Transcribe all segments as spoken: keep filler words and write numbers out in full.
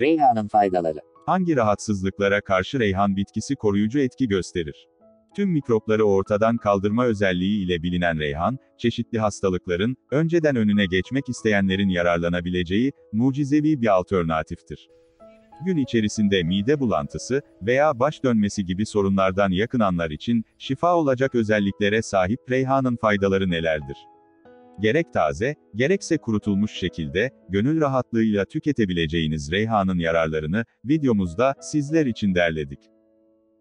Reyhan'ın faydaları. Hangi rahatsızlıklara karşı reyhan bitkisi koruyucu etki gösterir? Tüm mikropları ortadan kaldırma özelliği ile bilinen reyhan, çeşitli hastalıkların, önceden önüne geçmek isteyenlerin yararlanabileceği, mucizevi bir alternatiftir. Gün içerisinde mide bulantısı veya baş dönmesi gibi sorunlardan yakınanlar için, şifa olacak özelliklere sahip reyhanın faydaları nelerdir? Gerek taze, gerekse kurutulmuş şekilde, gönül rahatlığıyla tüketebileceğiniz reyhanın yararlarını, videomuzda, sizler için derledik.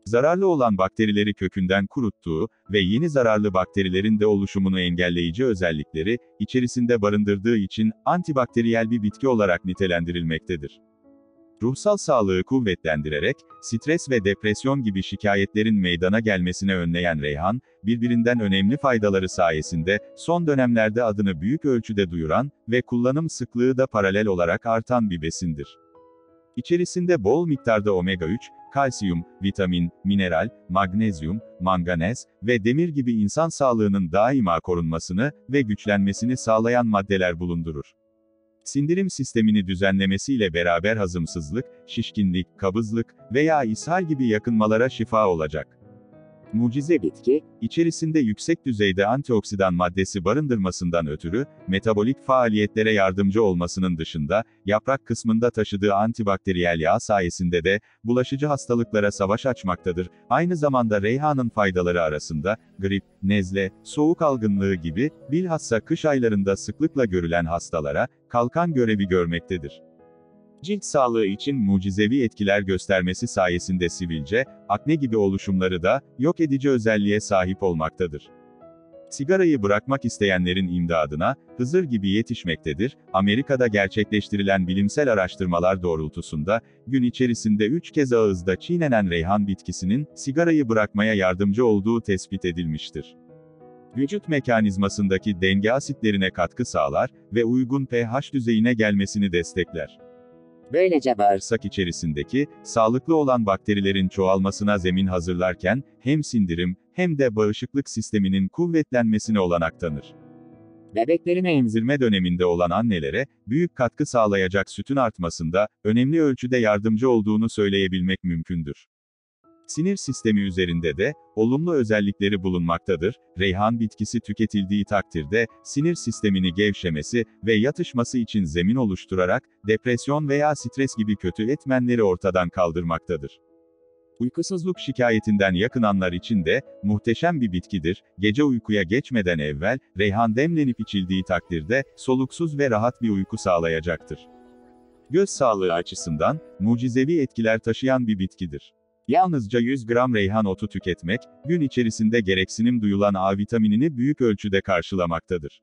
Zararlı olan bakterileri kökünden kuruttuğu ve yeni zararlı bakterilerin de oluşumunu engelleyici özellikleri, içerisinde barındırdığı için, antibakteriyel bir bitki olarak nitelendirilmektedir. Ruhsal sağlığı kuvvetlendirerek, stres ve depresyon gibi şikayetlerin meydana gelmesine önleyen reyhan, birbirinden önemli faydaları sayesinde, son dönemlerde adını büyük ölçüde duyuran ve kullanım sıklığı da paralel olarak artan bir besindir. İçerisinde bol miktarda omega üç, kalsiyum, vitamin, mineral, magnezyum, manganez ve demir gibi insan sağlığının daima korunmasını ve güçlenmesini sağlayan maddeler bulundurur. Sindirim sistemini düzenlemesiyle beraber hazımsızlık, şişkinlik, kabızlık veya ishal gibi yakınmalara şifa olacak. Mucize bitki, içerisinde yüksek düzeyde antioksidan maddesi barındırmasından ötürü, metabolik faaliyetlere yardımcı olmasının dışında, yaprak kısmında taşıdığı antibakteriyel yağ sayesinde de, bulaşıcı hastalıklara savaş açmaktadır. Aynı zamanda reyhanın faydaları arasında, grip, nezle, soğuk algınlığı gibi, bilhassa kış aylarında sıklıkla görülen hastalara, kalkan görevi görmektedir. Cilt sağlığı için mucizevi etkiler göstermesi sayesinde sivilce, akne gibi oluşumları da, yok edici özelliğe sahip olmaktadır. Sigarayı bırakmak isteyenlerin imdadına, Hızır gibi yetişmektedir. Amerika'da gerçekleştirilen bilimsel araştırmalar doğrultusunda, gün içerisinde üç kez ağızda çiğnenen reyhan bitkisinin, sigarayı bırakmaya yardımcı olduğu tespit edilmiştir. Vücut mekanizmasındaki denge asitlerine katkı sağlar ve uygun pH düzeyine gelmesini destekler. Böylece bağırsak içerisindeki, sağlıklı olan bakterilerin çoğalmasına zemin hazırlarken, hem sindirim, hem de bağışıklık sisteminin kuvvetlenmesine olanak tanır. Bebeklerini emzirme döneminde olan annelere, büyük katkı sağlayacak sütün artmasında, önemli ölçüde yardımcı olduğunu söyleyebilmek mümkündür. Sinir sistemi üzerinde de, olumlu özellikleri bulunmaktadır. Reyhan bitkisi tüketildiği takdirde, sinir sistemini gevşemesi ve yatışması için zemin oluşturarak, depresyon veya stres gibi kötü etmenleri ortadan kaldırmaktadır. Uykusuzluk şikayetinden yakınanlar için de, muhteşem bir bitkidir. Gece uykuya geçmeden evvel, reyhan demlenip içildiği takdirde, soluksuz ve rahat bir uyku sağlayacaktır. Göz sağlığı açısından, mucizevi etkiler taşıyan bir bitkidir. Yalnızca yüz gram reyhan otu tüketmek, gün içerisinde gereksinim duyulan A vitaminini büyük ölçüde karşılamaktadır.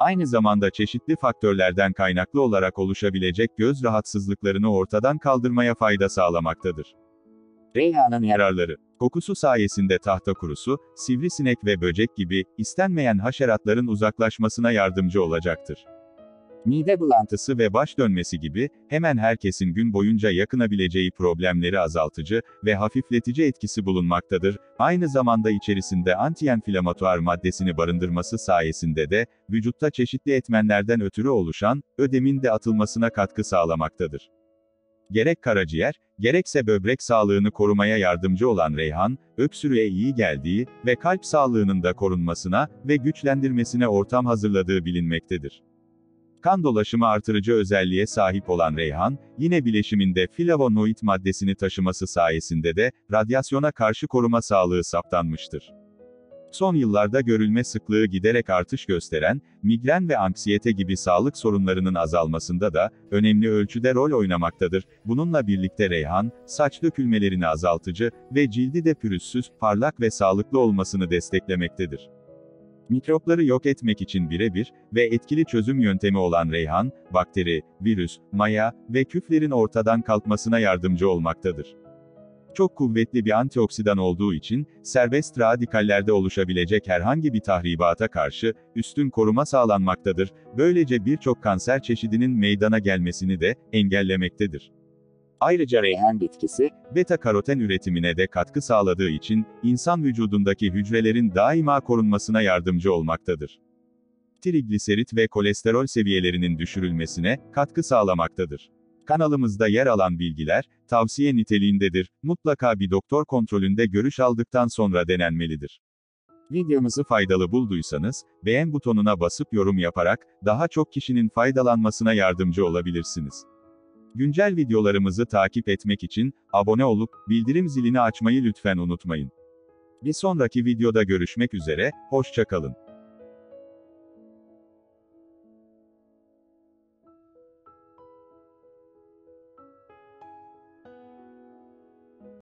Aynı zamanda çeşitli faktörlerden kaynaklı olarak oluşabilecek göz rahatsızlıklarını ortadan kaldırmaya fayda sağlamaktadır. Reyhanın yararları. Kokusu sayesinde tahta kurusu, sivrisinek ve böcek gibi, istenmeyen haşeratların uzaklaşmasına yardımcı olacaktır. Mide bulantısı ve baş dönmesi gibi, hemen herkesin gün boyunca yakınabileceği problemleri azaltıcı ve hafifletici etkisi bulunmaktadır. Aynı zamanda içerisinde anti-enflamatuar maddesini barındırması sayesinde de, vücutta çeşitli etmenlerden ötürü oluşan, ödemin de atılmasına katkı sağlamaktadır. Gerek karaciğer, gerekse böbrek sağlığını korumaya yardımcı olan reyhan, öksürüğe iyi geldiği ve kalp sağlığının da korunmasına ve güçlendirmesine ortam hazırladığı bilinmektedir. Kan dolaşımı artırıcı özelliğe sahip olan reyhan, yine bileşiminde flavonoid maddesini taşıması sayesinde de, radyasyona karşı koruma sağlığı saptanmıştır. Son yıllarda görülme sıklığı giderek artış gösteren, migren ve anksiyete gibi sağlık sorunlarının azalmasında da, önemli ölçüde rol oynamaktadır. Bununla birlikte reyhan, saç dökülmelerini azaltıcı ve cildi de pürüzsüz, parlak ve sağlıklı olmasını desteklemektedir. Mikropları yok etmek için birebir ve etkili çözüm yöntemi olan reyhan, bakteri, virüs, maya ve küflerin ortadan kalkmasına yardımcı olmaktadır. Çok kuvvetli bir antioksidan olduğu için, serbest radikallerde oluşabilecek herhangi bir tahribata karşı, üstün koruma sağlanmaktadır. Böylece birçok kanser çeşidinin meydana gelmesini de engellemektedir. Ayrıca reyhan bitkisi, beta-karoten üretimine de katkı sağladığı için, insan vücudundaki hücrelerin daima korunmasına yardımcı olmaktadır. Trigliserit ve kolesterol seviyelerinin düşürülmesine katkı sağlamaktadır. Kanalımızda yer alan bilgiler, tavsiye niteliğindedir, mutlaka bir doktor kontrolünde görüş aldıktan sonra denenmelidir. Videomuzu faydalı bulduysanız, beğen butonuna basıp yorum yaparak, daha çok kişinin faydalanmasına yardımcı olabilirsiniz. Güncel videolarımızı takip etmek için, abone olup, bildirim zilini açmayı lütfen unutmayın. Bir sonraki videoda görüşmek üzere, hoşça kalın.